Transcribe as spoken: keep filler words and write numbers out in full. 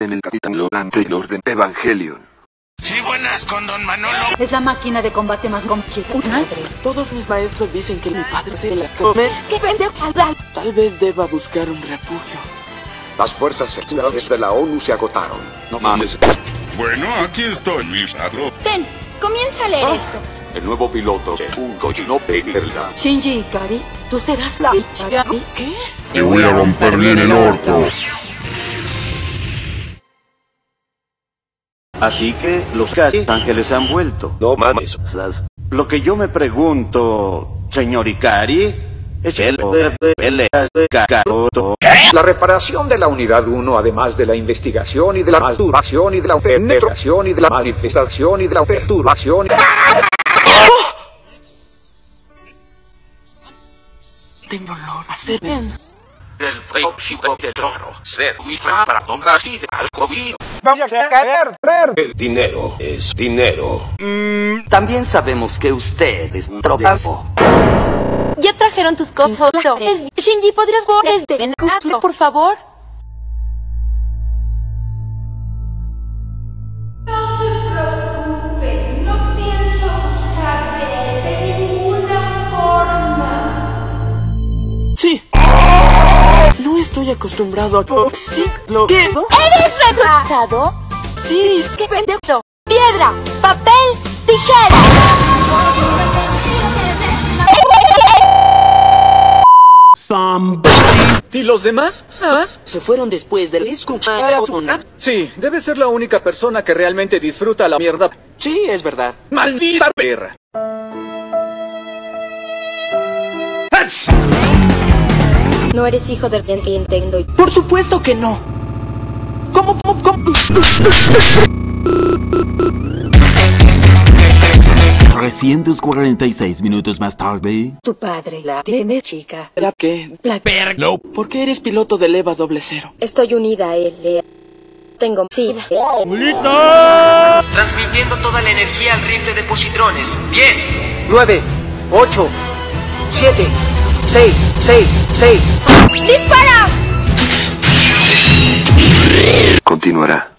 en el Capitán Lonanto y el Orden Evangelion. Sí, buenas con Don Manolo. Es la máquina de combate más gomchis. Todos mis maestros dicen que mi padre se la come. ¡Qué pendejo! Tal vez deba buscar un refugio. Las fuerzas seccionales de la ONU se agotaron. No mames. Bueno, aquí estoy, mis atro. Ten, comienza a leer oh. esto. El nuevo piloto es un cochinope de verdad. Shinji Ikari, tú serás la Ikari. ¿Qué? Te voy a romper bien el orto. Así que, los casi ángeles han vuelto. No mames. Lo que yo me pregunto, señor Ikari, es el poder de peleas de Kakaroto. La reparación de la Unidad uno, además de la investigación y de la masturbación y de la penetración y de la manifestación y de la perturbación. Tengo olor a semen. El preóxido de toro se huirá para tomas y de alcohol. Vamos a caer, traer. El dinero es dinero. Mm, también sabemos que usted es un tropazo. Ya trajeron tus consoladores. Shinji, ¿podrías volver de vencuatro, por favor? No se preocupe, no pienso usarte de ninguna forma. Sí. No estoy acostumbrado a... ¿Sí? ¿Lo que? ¿Eres retrasado? Sí, es que pendejo. Piedra, papel, tijera. Somebody. ¿Y los demás? ¿Sabes? Se fueron después del disco. Sí, debe ser la única persona que realmente disfruta la mierda. Sí, es verdad. ¡Maldita perra! ¡Ach! No eres hijo de Zenki, entiendo. Por supuesto que no. ¿Cómo, cómo, cómo? trescientos cuarenta y seis minutos más tarde. Tu padre la tiene, chica. ¿La qué? La perra. No. ¿Por qué eres piloto del EVA doble cero? Estoy unida a él. Tengo sida. ¡Mulita! Transmitiendo toda la energía al rifle de positrones. diez, nueve, ocho, siete, seis, seis, seis. ¡Dispara! Continuará.